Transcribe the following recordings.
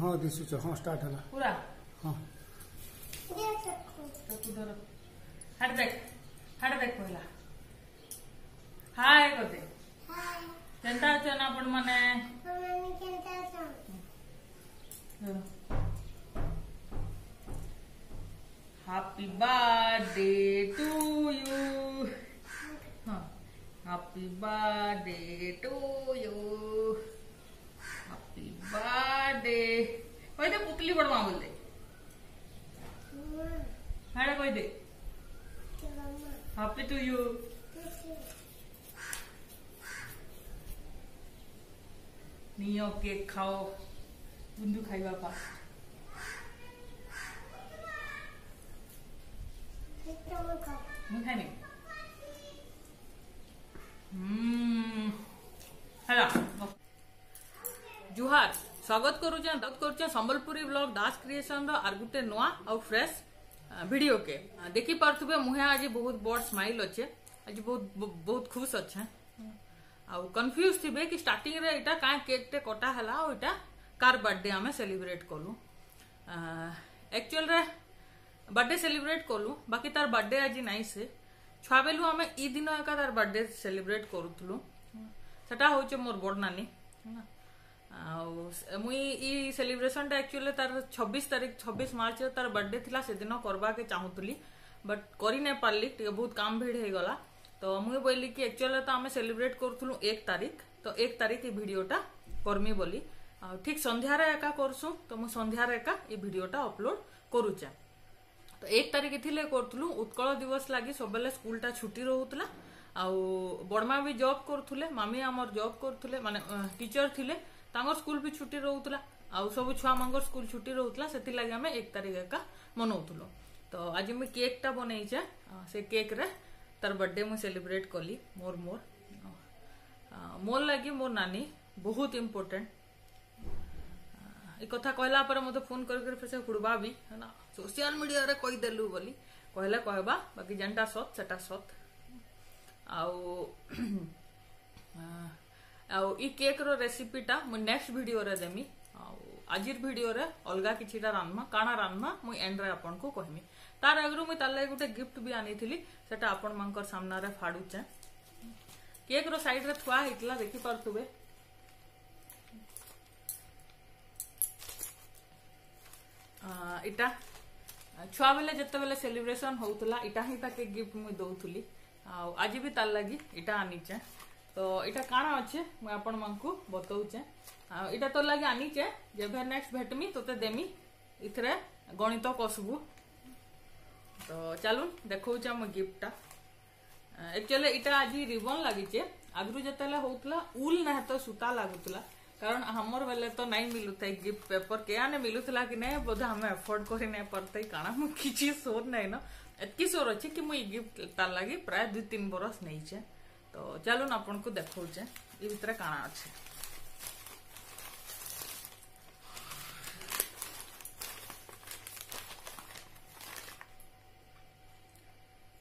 हां दिसुच हां स्टार्ट होला पूरा हां हट देख पहिला हाय करते हाय जनता चना पण मने मम्मी जनता चना हैप्पी बर्थडे टू यू हां happy birthday to you happy birthday ओय दे पुतली बडवा बोल दे हाडा कोई दे हैप्पी टू यू नियो केक खाओ बुंदू खाई बापा मुखाने हेलो जुहार स्वागत करूचे संबलपुरी ब्लॉग दास क्रिएशन रो आर गुटे नोआ और फ्रेश वीडियो के देखी पार्थुबे मुहे आज बहुत बड़ स्माइल अच्छे आज बहुत बहुत खुश अच्छे आ कंफ्यूज थिबे कि स्टार्टिंग रे इटा का केक टे कटा हला और इटा कार बर्थडे हमें सेलिब्रेट कलु एक्चुअल रे बर्थडे सेलिब्रेट कलु बाकी तार बर्थडे आज नाई से छुआ बेलू आम ई दिन एका तार बर्थडे सेलिब्रेट करूलु सेटा होचे मोर बड़ नानी मुई ई सेलिब्रेशन टा एक्चुअली तार 26 मार्च तार बर्थडे थिला से दिन करवा के चाहूतली बट करी नै पारली बहुत काम भीड़ हे गला तो मुई बोली कि एक्चुअली तो आम सेलिब्रेट करूलु 1 तारिख तो 1 तारिख ई भिडटा करमी बोली ठीक संध्यार एका करसु तो मुझे संध्यार एका ई भिडटा अपलोड करूचा तो 1 तारिख इथिले करथुलु उत्कल दिवस लागी सबले स्कूल टा छुट्टी रहउतला आ बड़मा भी जॉब करथुले मामी हमर जॉब करथुले माने टीचर थिले तांगर स्कूल भी छुट्टी रहउतला आ सब छुआ मांगर स्कूल छुट्टी रहउतला सेति लागी हमें 1 तारिख का मनउतलो तो आज मैं केक टा बनैछे से केक रे तार बर्थडे मु सेलिब्रेट कली मोर मोर मोर लागी मोर नानी बहुत इंपोर्टेंट ए कथा कहला पर मते फोन कर फिर से हुड़बा भी है ना सोशल मीडिया रे कहि देलु बोली कहला कहबा बाकी जनता सत सेटा सत आ ई केक रो रेसिपी टा म नेक्स्ट वीडियो रे देमी आ आजिर वीडियो रे अलगा किछिटा रान्मा काणा रान्मा म एंड रे आपन को कहमी तार अगरु म ताले गुटे गिफ्ट भी आनी थिली सेटा आपन मानकर सामना रे फाडू छ केक रो साइड रे थुआ हितला देखि परतुबे इटा छुआ बेले जिते सेलिब्रेशन होता इटा ही गिफ्ट मुझे दौली आज भी तार लगी इटा आनीचे तो इटा काना अच्छे मुझे आपको बताऊचे इटा तो लगे आनीचे जब नेक्स्ट भेटमी तोते देमी इथरे गणित कसबू तो चलून देखा मो गिफ्टा एक्चुअली इटा आज रिबन लगे आगु जिते होता उल ना तो सूता लगुला कारण हमर वाले तो नहीं मिलुता गिफ्ट पेपर के आने मिलुला कि नहीं बोध हमें एफोर्ड कर नहीं पारते कारण मु किसी सोर नहीं ना एतकी सोर अच्छे कि मुझे गिफ्ट तार लगे प्राय 2-3 बरस नहीं तो चलो ना अपन को देखौचे ये भीतर काना अच्छे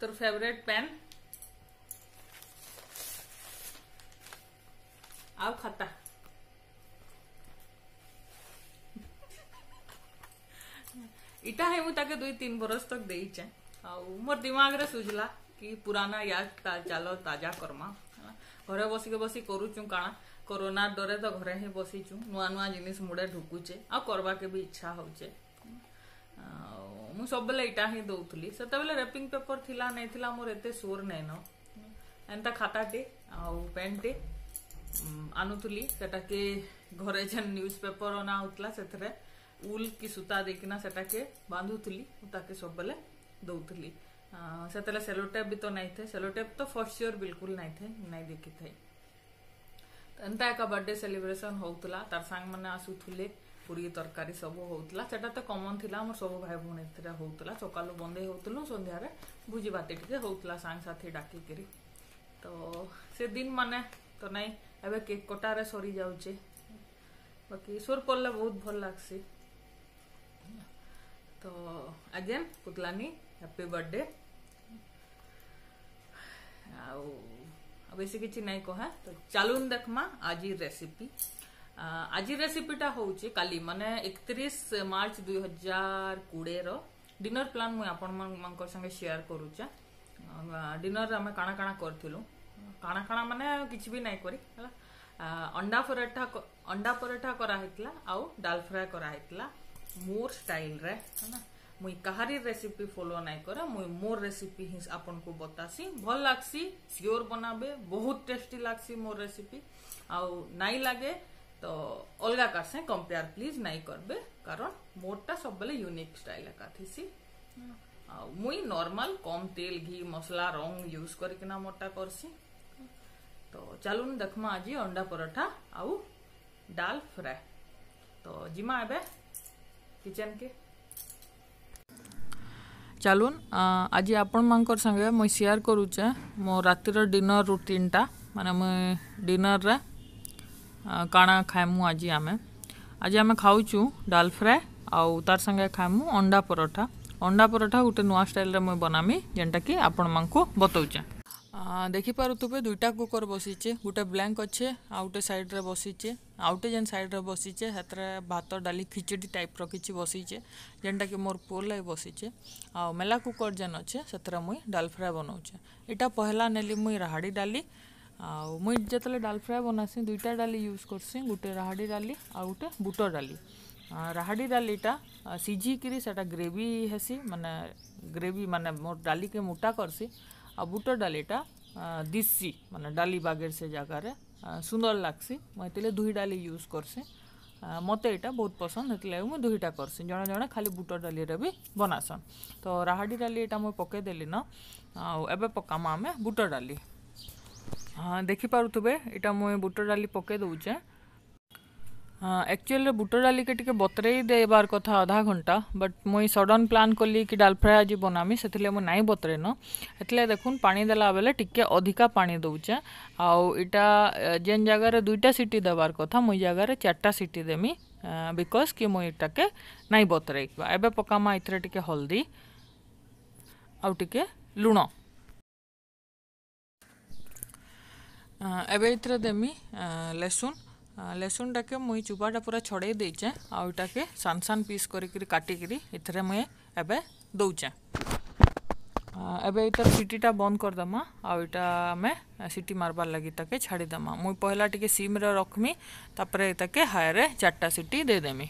तोर फेवरेट पेन आउ खाता इटा है मुझे 2-3 बरस तक दे मोर दिमाग रे सुझला कि पुराना याद चलो ताजा करमा घरे बसिक बसी करूचु काना कोरोना डरे तो घरे ही बसीचु नुआ नुआ जिनिस मुड़े ढुकुचे आ करवा के भी इच्छा होचे मु सब बेले इटा ही दौली सेत बेले रैपिंग पेपर थिला नै थिला मोर एते सोर नै न एंता खाताटे आ पेन टे आनुतुली सेटा के घरे जन न्यूज पेपर अना होतला सेथरे उल की सूता देखना सेटा के बांधुली ताके सब बेले दौली से सेलोटेप भी तो नहीं थे सेलोटेप तो फर्स्ट सियर बिल्कुल नहीं थे नहीं देखी थे एंता एक बर्थडे सेलिब्रेशन होता तार सांग मैंने आसूले पूरी तरकारी सब होता सेटा तो कमन थिला मोर सब भाई भूणी होता सकालू बंदे होलु सन्धार भोजी भाती टे होता सांगसाथी डाकिकी तो से दिन माने तो नहीं एवं केक कटारे सरी जाऊे बाकी सोर पड़े बहुत भल लगसी तो अगेन पुतलानी हैप्पी बर्थडे आउ बेस किसी नहीं कहे तो चलून देखमा आज रेसिपी आज रेसीपीटा हूँ काली माने 31 मार्च 2020 डिनर प्लान मुझे आपण संगे शेयर करूचे। डिनर आम काणा काणा करूँ काणा काणा माने किसी भी नहीं करी अंडा पराठा कराई आउ डाल फ्राए कराई मोर स्टाइल रे है ना। मुई कहारी रेसीपी फॉलो नहीं करे, मुई मोर रेसीपी हिं आपन को बतासी, भल लागसी सियोर बनाबे, बहुत टेस्टी लागसी मोर रेसीपी। आउ नाई लागे तो अलगा कार से कंपेयर प्लीज नाई करबे, कारण मोरटा सब बेले यूनिक स्टाइल का थीसी। आउ मुई नॉर्मल कम तेल घी मसला रंग यूज करके मोटा करसी। तो चलून देखमा आज अंडा पराठा आउ डाल फ्राए। तो जिमा एबे किचन के चलून आज आपण संगे मुझे शेयर करूचे मो रातिर डिनर रूटीनटा, माने मुझे डिनर रे काणा खाएमु। आज आम खाऊचु डाल फ्राए आउ तार संगे खाएमु अंडा पराठा। अंडा पराठा गोटे नुआ स्टाइल रे मुझे बनामी, जेनटा कि आपण बताऊचे। देखिपे दुईटा कुकर बसीचे, गोटे ब्लैंक अच्छे आउ गोटे साइड रे बसीचे, आउटे जेन साइड रे बसीचे हेतरे भात डाली खिचड़ी टाइप रो किछि बसीचे, जेनटा कि मोर पुओ लई बसीचे। आ मेला कुकर जेन अच्छे से मुई डाल फ्राए बनाऊचे। इटा पहला नेली मुई राहाड़ी डाली। आउ मुई जतले डाल फ्राए बनासी दुईटा डाली यूज करसी, गोटे राहाड़ी डाली आ गोटे बुट डाली। राहाड़ी डालीटा सीझिकी सेटा ग्रेवी हेसी, माने ग्रेवी माने मोर डाली के मोटा करसी। आ बुट डालीटा दिसी माने डाली बागेर से जगार सुंदर लागसी, मुझे दुही डाली यूज करसी। मत यहाँ बहुत पसंद है, मुझे दुहीटा करसी। जड़े जड़े खाली बुट डाली रे भी बनासन। तो राहाड़ी डाली यहाँ मुझे पकईदेली ना, एबे पकामा आम बुट डाली। देखिपे यहाँ मुझे बुट डाली पकई दौचे। एक्चुअली बुट डाली के टिके बतरे देवार कथा आधा घंटा, बट मुई सडन प्लान कली कि डाल फ्राए आज बनामी, से मुझे नाई बतरे न। एथले देखुन पानी देला बेले टिके अधिका पानी दौचे। आउ इटा जेन जगार दुईटा सीटी देवार कथा मुई जगार 4टा सीटी देमी, बिकज कि मुई इटाके नाई बतरे। एबे पकामा इथरे टिके हल्दी आउ टिके लुण। एबे इथरे देमी लसुन। लसुन टाके मुई चुपाटा पूरा छड़े देचे, आउ इटाके सान सान पीस करी काटिकी इतरे मुई एबे दौचे। एबे इतर सीटीटा बंद करदमा, आउ इटा आमे सीटी मारबार लगी ताके छाड़ीदमा। मुई पहला टिके सीम रे रखमी, तापर इताके हाय रे 4टा सीटी दे देमी।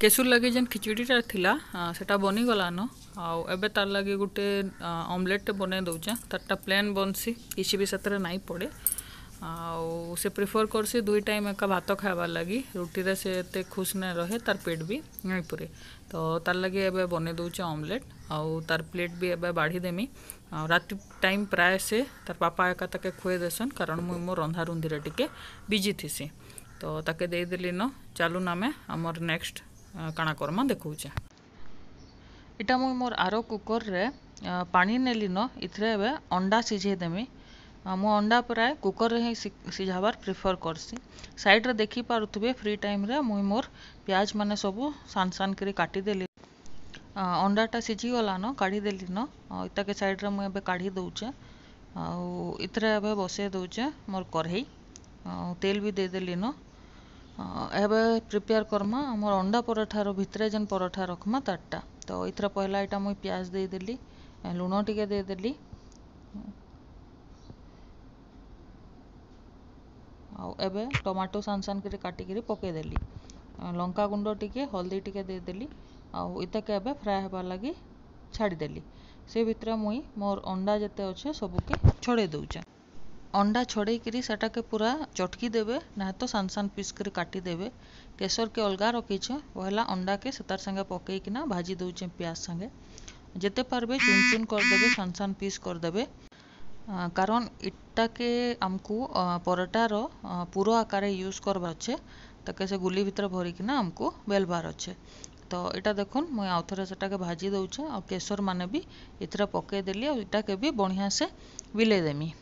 केसुर लगे जेन खिचड़ीटा थिला सेटा बनी गलान। आउ एबे तार लगे गोटे ऑमलेट बने दौचे। तारटा प्लेन बनसी, किसी भी सतरे नाई पड़े। आउ से प्रिफर करसी 2 टाइम एका भात खाइबार लगी, रोटी रे से एते खुश ना रहे, तार पेट भी नहीं पूरे। तो तार लगे एबे बने दउचे ऑमलेट। आउ तार प्लेट भी एबे बाढ़ी देमी। रात टाइम प्राय से तार पापा एका ताके खुए देसन, कारण मुई मोर रंधा रुंधी रे टिके बिजी थीसी। तो ताके दे देली न। चालू नामे हमर नेक्स्ट काणा कर्मा देखौचे। इटा मुई मोर आरो कुकर रे पानी नेली न, इथरे एबे अंडा सिझे देमी। मो अंडा प्राय कुकर रे ही सिझाबार प्रिफर करसी। साइड रे देखि पारुथबे फ्री टाइम रे मुई मोर प्याज माने सबु सान सान करी काटी देली। अंडाटा सिझी गला न, काढ़ी देली न। इता के साइड रे मुई एबे काढ़ी दउचे। आउ इतरे एबे बसे दउचे मोर कढ़ाई, तेल भी दे देली न। एबे प्रिपेयर करमा मोर अंडा पराठा रो भितरे जन पराठा रखमा ताटा। तो इतरे पहला इटा मुई प्याज दे देली, लूण टिके दे देली। आउ एबे टमाटो सान सान करी काटिकी पकई देली, लंका गुंड टिके हल्दी टिके दे देली। आउ इताके एबे फ्राए हेबार लगी छाड़ी देली। से भितरे मुई मोर अंडा जते अछि सबके छड़े दउचे। अंडा छड़े करी सेटा के पूरा चटकी देबे, ना तो सान सान पीस करी काटी देबे। केसर के अलगा रखीचे, पहला अंडा के सेतार संगे पकई किना भाजी दउचे प्याज संगे। जते पारबे चुन चुन कर देबे, सान सान पीस कर देबे, कारण इटा के आमको पराठार पूरा आकार यूज करबार अच्छे। ताके से गुली भर भरिकिना आमको बेलबार अच्छे। तो इटा देखुन मुई आउ थरे सेटा के भाजी दउचे। आ केसर माने भी इथरा पकई देली। आ इटा के भी बढ़िया से बिले देमी।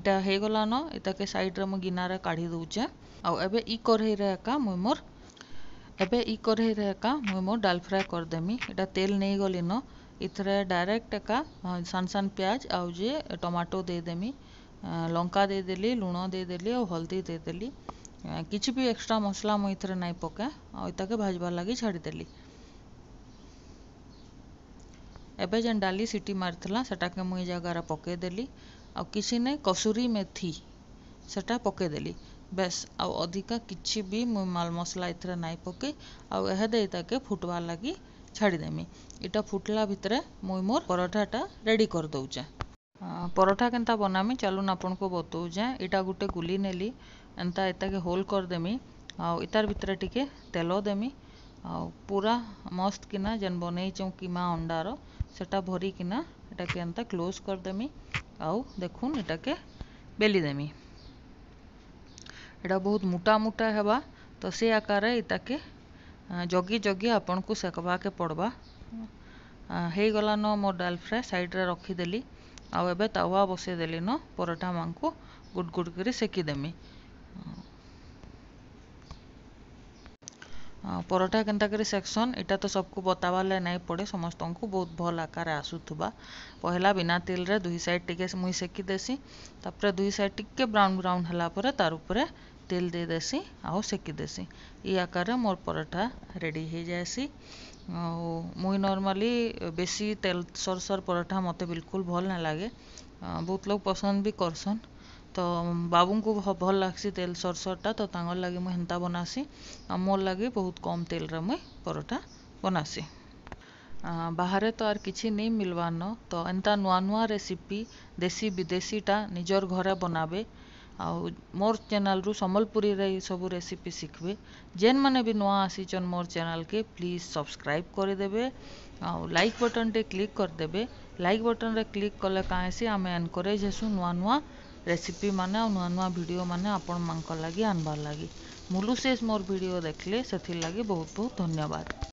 इटा हे गला न। इटा के साइड रे मुई गिना रे काढ़ी दउचे। आ एबे ई कढ़ाई रे एका मुई मोर डाल फ्राए कर देमी। इटा तेल नै गली न, इथरे डायरेक्ट एका सान सान प्याज आउ जे टमाटो दे देमी, लंका दे देली, लूण दे देली और हल्दी दे देली। किसी भी एक्स्ट्रा मसला मुझे नाई पकाए आगे भाजबार लगी छाड़देली। एबे जेन डाली सीटी मारथिला सेटा के मुई जगार पकईदेली आ किसी नहीं कसुरी मेथी सेटा पकईदेली बेस आउ अधिका किसी भी मुई माल मसला इथरे नाई पके आउ एह दे ताके फुटबार लगी छाड़देमी। इटा फुटला भितरे मुई मोर पराठाटा रेडी कर दउचे। पराठा केनता बनामी चलून आपनको बताऊँ। इटा गुटे गुली नेली एंता इताके होल करदेमी आउ इतार भितरे टिके तेल देमी आ पूरा मस्त किना जेन बनईचों कीमा अंडार सेटा भरी किना एटा के एंता क्लोज करदेमी आउ देखून इटा के बेली देमी। एटा बहुत मोटा मोटा हेबा तो से आकार इटा के जगी जगी आपन को सेकवा के पड़वा। हे गला न मोर डाल फ्राई साइड रे रखीदेली आउ एबे तवा बसई देली न पराठा मांको गुड गुड करी सेकी देमी। परोठा केनता करी सेक्शन इटा तो सबको बतावा ले नहीं पड़े, समस्त को बहुत भल आकार आसुथबा। पहला बिना तेल रे दुई साइड टिके मुई सेकी देसी, तापर दुई साइड टिके ब्राउन ब्राउन हला परे तार उपरे तेल दे देसी आउ सेकी देसी। ई आकार रे मोर परोठा रेडी हो जाएसी। मुई नॉर्मली बेसी तेल सरसर परोठा मते बिल्कुल भल ना लागे, बहुत लोग पसंद भी करसन तो बाबू को भल लगसी तेल सरसरटा तो तांगर लगे मुझे हेन्ता बनासी। आ मोर लगे बहुत कम तेल रे मुई परोठा बनासी। बाहरे तो आर किसी नहीं मिलवान तो एंता नुआ नुआ रेसिपी देसी विदेशीटा निजर घरे बनाबे। आ मोर चैनल रु संबलपुरी रे सब रेसिपी सिखबे। जेन माने भी नुआ आसीचन मोर चैनल के प्लीज सब्सक्राइब करदेवे आ लाइक बटन टे क्लिक करदेवे। लाइक बटन रे क्लिक कले काहेसी आम एनकरेज हेसु नुआ नुआ रेसिपी माने नूआ नूआ वीडियो माने आपण मानक लगी आनबार लगी। मुलू शेष मोर वीडियो देखले सेथिर लगी बहुत बहुत धन्यवाद।